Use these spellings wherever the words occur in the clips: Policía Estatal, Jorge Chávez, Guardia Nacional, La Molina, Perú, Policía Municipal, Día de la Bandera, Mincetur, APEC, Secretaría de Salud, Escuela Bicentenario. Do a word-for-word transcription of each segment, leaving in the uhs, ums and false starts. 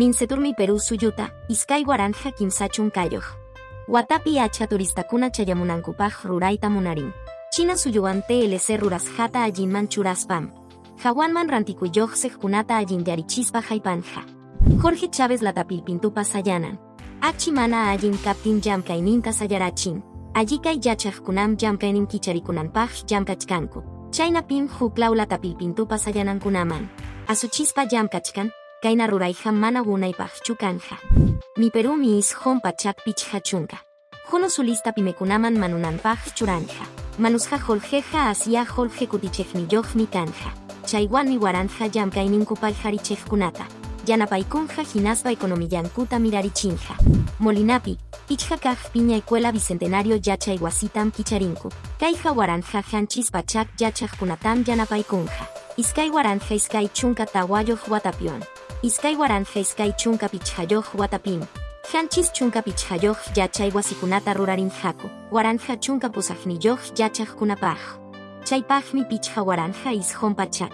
Minceturmi Perú Suyuta, Iskai Guaranja Kimsachun Kayoj. Watapi Hacha Turistakuna Chayamunankupaj Ruraita Munarin. China Suyuan T L C Ruras Jata Ayinman Churaspam. Jawanman Rantikuyoj Sejkunata Ayin Yarichispa Jaipanja. Jorge Chávez Latapilpintupa Sayanan. Achimana Ayin Captain Yamkaininta Sayarachin. Ayikay Yachajkunam Yamkainim Kicharikunampaj Yamkachkanku. China Pim Juclau Latapilpintupa Sayanankunaman. Azuchispa Yamkachkan. Kaina Ruraija Managuna y Pachukanja. Mi Perú mi is hom pachak pichhachunka. Jono su lista pimecunaman manunan pachuranja. Manusja joljeja hacia jolje kutichejniyoj mi canja. Chaiwan mi guaranja yamkainin kupalharichejkunata. Yanapaikunja jinaspa economiyankuta mirarichinja. Molinapi, pichhakaj piña escuela bicentenario yachaiguasitam kicharinku. Kaija guaranja janchis pachak yachajkunatam yanapaikunja. Iskai guaranja iskai chunka tawayo huatapion. Iskai guaranja iskai chunka pichayoj guatapim. Janchis chunka pichayoj yachay guasikunata rurarin jaco. Guaranja chunka posajniyoj yachaj kunapaj. Chaipaj mi pichja guaranja is hompachak.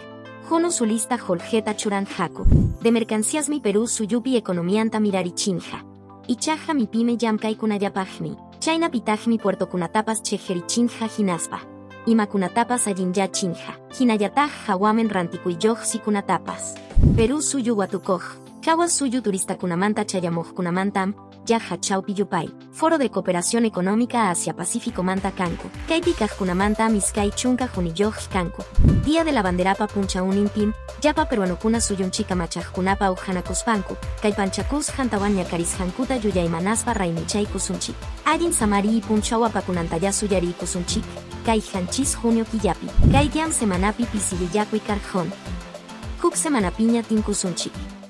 Jono su lista joljeta churanjaco. De mercancías mi Perú suyupi economianta mirarichinja. Ichaja mi pime yamkai kunayapajmi. Chaina pitaj mi puerto kunatapas chejerichinja jinaspa. Imakunatapas ayinyachinja. Jinayataj jawamen rantikuyoj sikunatapas. Perú suyu guatucoj, Jawa suyu turista kunamanta chayamoj kunamantam, yaja chau piyupay. Foro de Cooperación Económica Asia Pacífico Manta Canco, Kaipikaj kunamantam iskai chunka juniyoj canco. Día de la Bandera pa puncha unintim, yapa peruanokuna suyun chikamachaj kunapa ujanacuspanco, kaipanchacus jantawan yakarizjankuta yuyaimanaspa raimichay kusunchik. Ayin samari y punchahuapa kunantaya suyari kusunchik, kai janchis junio kiyapi, kai diam semanapi pisiriyaku y karjón. Semana piña tinkusunchik.